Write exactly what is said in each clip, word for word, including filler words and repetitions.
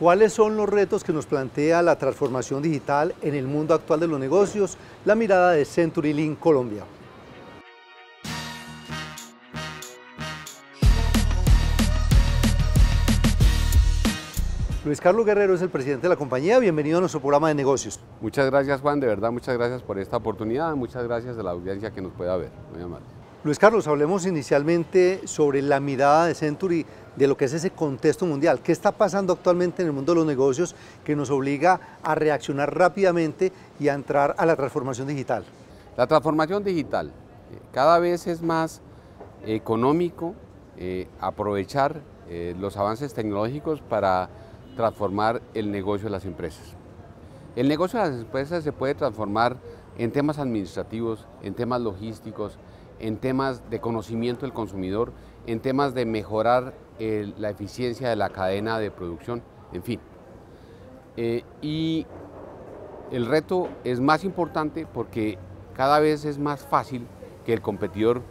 ¿Cuáles son los retos que nos plantea la transformación digital en el mundo actual de los negocios? La mirada de CenturyLink Colombia. Luis Carlos Guerrero es el presidente de la compañía. Bienvenido a nuestro programa de negocios. Muchas gracias, Juan. De verdad, muchas gracias por esta oportunidad. Muchas gracias a la audiencia que nos pueda ver. Muy amable. Luis Carlos, hablemos inicialmente sobre la mirada de Century, de lo que es ese contexto mundial. ¿Qué está pasando actualmente en el mundo de los negocios que nos obliga a reaccionar rápidamente y a entrar a la transformación digital? La transformación digital. Cada vez es más económico eh, aprovechar eh, los avances tecnológicos para transformar el negocio de las empresas. El negocio de las empresas se puede transformar en temas administrativos, en temas logísticos, en temas de conocimiento del consumidor, en temas de mejorar el, la eficiencia de la cadena de producción, en fin. Eh, y el reto es más importante porque cada vez es más fácil que el competidor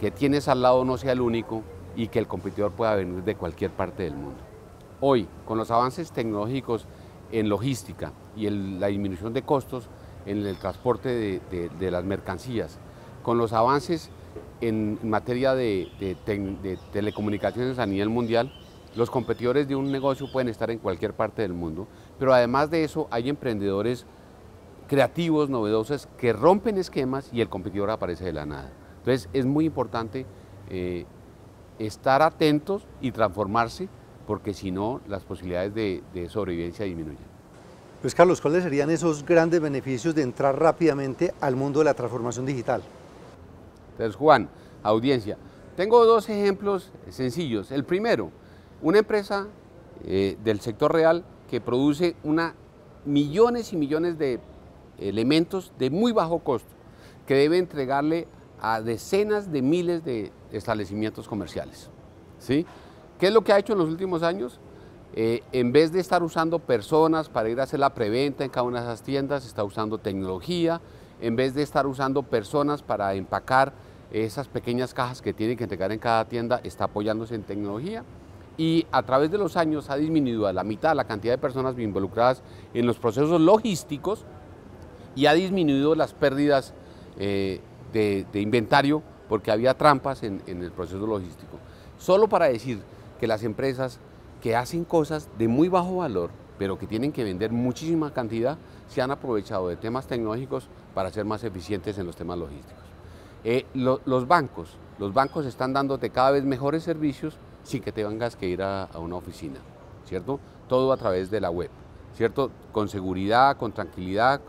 que tienes al lado no sea el único y que el competidor pueda venir de cualquier parte del mundo. Hoy, con los avances tecnológicos en logística y en la disminución de costos en el transporte de, de, de las mercancías, con los avances en materia de, de, te, de telecomunicaciones a nivel mundial, los competidores de un negocio pueden estar en cualquier parte del mundo, pero además de eso hay emprendedores creativos, novedosos, que rompen esquemas y el competidor aparece de la nada. Entonces es muy importante eh, estar atentos y transformarse, porque si no las posibilidades de, de sobrevivencia disminuyen. Luis Carlos, ¿cuáles serían esos grandes beneficios de entrar rápidamente al mundo de la transformación digital? Entonces, Juan, audiencia, tengo dos ejemplos sencillos. El primero, una empresa eh, del sector real que produce una, millones y millones de elementos de muy bajo costo que debe entregarle a decenas de miles de establecimientos comerciales, ¿sí? ¿Qué es lo que ha hecho en los últimos años? Eh, en vez de estar usando personas para ir a hacer la preventa en cada una de esas tiendas, está usando tecnología. En vez de estar usando personas para empacar esas pequeñas cajas que tienen que entregar en cada tienda, está apoyándose en tecnología y a través de los años ha disminuido a la mitad la cantidad de personas involucradas en los procesos logísticos y ha disminuido las pérdidas eh, de, de inventario porque había trampas en, en el proceso logístico. Solo para decir que las empresas que hacen cosas de muy bajo valor, pero que tienen que vender muchísima cantidad, se han aprovechado de temas tecnológicos para ser más eficientes en los temas logísticos. Eh, lo, los bancos, los bancos están dándote cada vez mejores servicios sin que te tengas que ir a, a una oficina, ¿cierto? Todo a través de la web, ¿cierto? Con seguridad, con tranquilidad,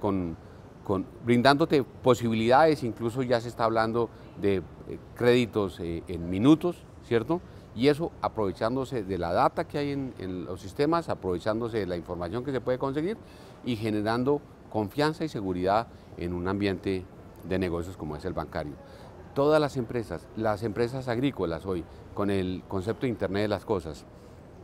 con, con, brindándote posibilidades, incluso ya se está hablando de eh, créditos eh, en minutos, ¿cierto? Y eso aprovechándose de la data que hay en, en los sistemas, aprovechándose de la información que se puede conseguir y generando confianza y seguridad en un ambiente de negocios como es el bancario. Todas las empresas, las empresas agrícolas hoy, con el concepto de Internet de las Cosas,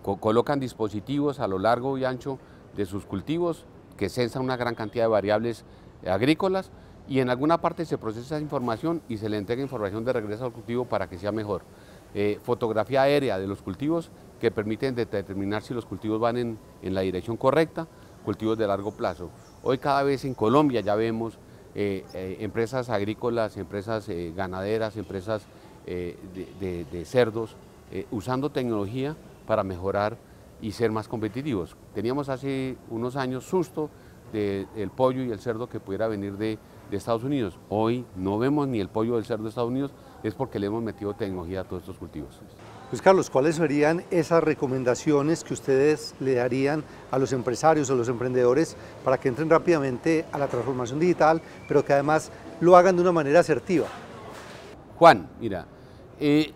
co- colocan dispositivos a lo largo y ancho de sus cultivos que censan una gran cantidad de variables agrícolas y en alguna parte se procesa esa información y se le entrega información de regreso al cultivo para que sea mejor. Eh, fotografía aérea de los cultivos que permiten determinar si los cultivos van en, en la dirección correcta, cultivos de largo plazo. Hoy cada vez en Colombia ya vemos eh, eh, empresas agrícolas, empresas eh, ganaderas, empresas eh, de, de, de cerdos, eh, usando tecnología para mejorar y ser más competitivos. Teníamos hace unos años susto del de pollo y el cerdo que pudiera venir de, de Estados Unidos. Hoy no vemos ni el pollo del cerdo de Estados Unidos, es porque le hemos metido tecnología a todos estos cultivos. Luis Carlos, ¿cuáles serían esas recomendaciones que ustedes le darían a los empresarios, a los emprendedores, para que entren rápidamente a la transformación digital, pero que además lo hagan de una manera asertiva? Juan, mira, eh,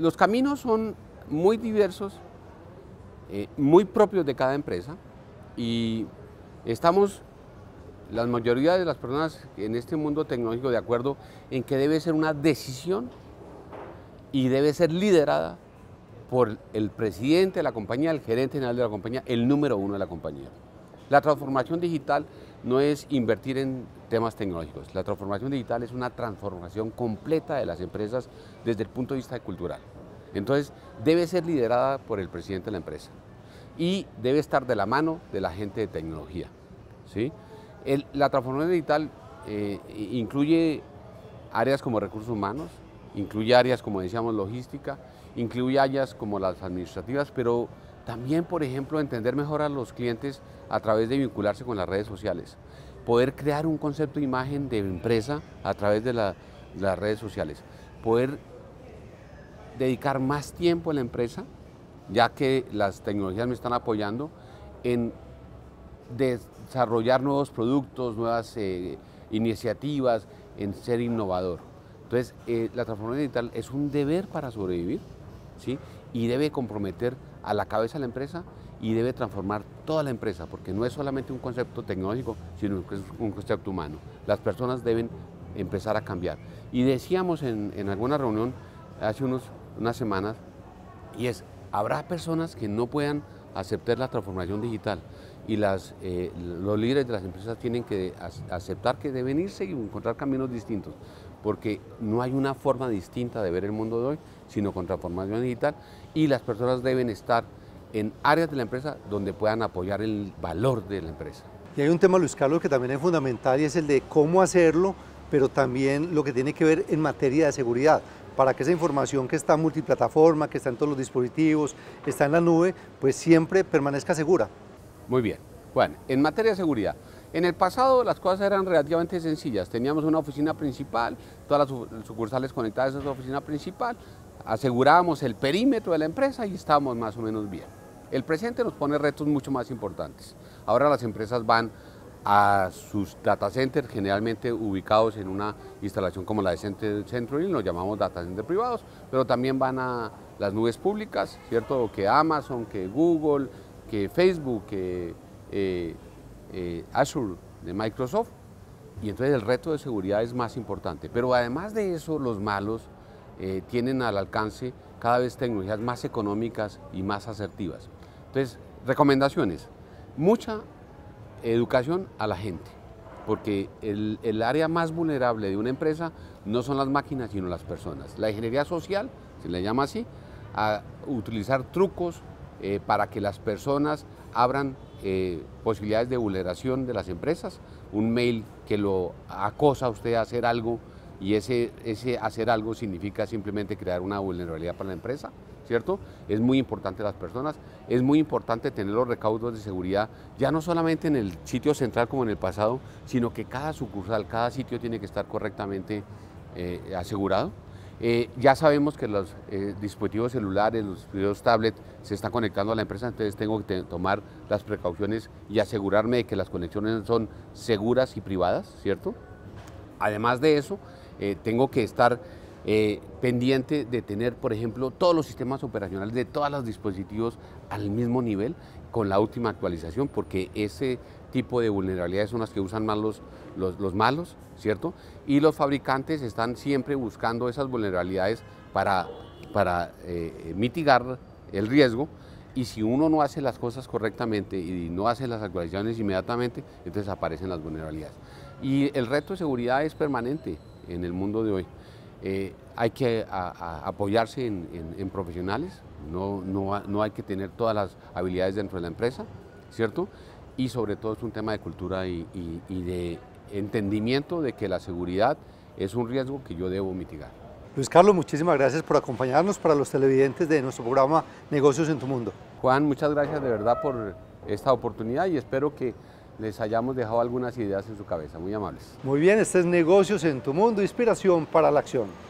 los caminos son muy diversos, eh, muy propios de cada empresa, y estamos la mayoría de las personas en este mundo tecnológico de acuerdo en que debe ser una decisión y debe ser liderada por el presidente de la compañía, el gerente general de la compañía, el número uno de la compañía. La transformación digital no es invertir en temas tecnológicos, la transformación digital es una transformación completa de las empresas desde el punto de vista cultural. Entonces, debe ser liderada por el presidente de la empresa. y debe estar de la mano de la gente de tecnología, ¿sí? El, la transformación digital eh, incluye áreas como recursos humanos, incluye áreas como decíamos logística, incluye áreas como las administrativas, pero también, por ejemplo, entender mejor a los clientes a través de vincularse con las redes sociales, poder crear un concepto de imagen de empresa a través de, la, de las redes sociales, poder dedicar más tiempo a la empresa, ya que las tecnologías me están apoyando en desarrollar nuevos productos, nuevas eh, iniciativas, en ser innovador. Entonces, eh, la transformación digital es un deber para sobrevivir, ¿sí? Y debe comprometer a la cabeza de la empresa y debe transformar toda la empresa, porque no es solamente un concepto tecnológico, sino que es un concepto humano. Las personas deben empezar a cambiar. Y decíamos en, en alguna reunión hace unos, unas semanas, y es, habrá personas que no puedan aceptar la transformación digital y las, eh, los líderes de las empresas tienen que aceptar que deben irse y encontrar caminos distintos, porque no hay una forma distinta de ver el mundo de hoy, sino con transformación digital, y las personas deben estar en áreas de la empresa donde puedan apoyar el valor de la empresa. Y hay un tema, Luis Carlos, que también es fundamental y es el de cómo hacerlo, pero también lo que tiene que ver en materia de seguridad, para que esa información que está multiplataforma, que está en todos los dispositivos, está en la nube, pues siempre permanezca segura. Muy bien. Bueno, en materia de seguridad, en el pasado las cosas eran relativamente sencillas. Teníamos una oficina principal, todas las sucursales conectadas a esa oficina principal, asegurábamos el perímetro de la empresa y estábamos más o menos bien. El presente nos pone retos mucho más importantes. Ahora las empresas van a sus data centers, generalmente ubicados en una instalación como la de CenturyLink, los llamamos data centers privados, pero también van a las nubes públicas, ¿cierto? Que Amazon, que Google, que Facebook, que eh, eh, Azure de Microsoft, y entonces el reto de seguridad es más importante. Pero además de eso, los malos eh, tienen al alcance cada vez tecnologías más económicas y más asertivas. Entonces, recomendaciones, mucha educación a la gente, porque el, el área más vulnerable de una empresa no son las máquinas, sino las personas. La ingeniería social, se le llama así, a utilizar trucos eh, para que las personas abran eh, posibilidades de vulneración de las empresas, un mail que lo acosa a usted a hacer algo, y ese, ese hacer algo significa simplemente crear una vulnerabilidad para la empresa, ¿cierto? Es muy importante las personas, es muy importante tener los recaudos de seguridad, ya no solamente en el sitio central como en el pasado, sino que cada sucursal, cada sitio tiene que estar correctamente eh, asegurado. Eh, ya sabemos que los eh, dispositivos celulares, los dispositivos tablets se están conectando a la empresa, entonces tengo que tomar las precauciones y asegurarme de que las conexiones son seguras y privadas, ¿cierto? Además de eso, eh, tengo que estar Eh, pendiente de tener, por ejemplo, todos los sistemas operacionales de todos los dispositivos al mismo nivel con la última actualización, porque ese tipo de vulnerabilidades son las que usan más los, los, los malos, ¿cierto? Y los fabricantes están siempre buscando esas vulnerabilidades para, para eh, mitigar el riesgo, y si uno no hace las cosas correctamente y no hace las actualizaciones inmediatamente, entonces aparecen las vulnerabilidades. Y el reto de seguridad es permanente en el mundo de hoy. Eh, hay que a, a apoyarse en, en, en profesionales, no, no, no hay que tener todas las habilidades dentro de la empresa, ¿cierto? Y sobre todo es un tema de cultura y, y, y de entendimiento de que la seguridad es un riesgo que yo debo mitigar. Luis Carlos, muchísimas gracias por acompañarnos, para los televidentes de nuestro programa Negocios en Tu Mundo. Juan, muchas gracias de verdad por esta oportunidad y espero que les hayamos dejado algunas ideas en su cabeza, muy amables. Muy bien, este es Negocios en Tu Mundo, inspiración para la acción.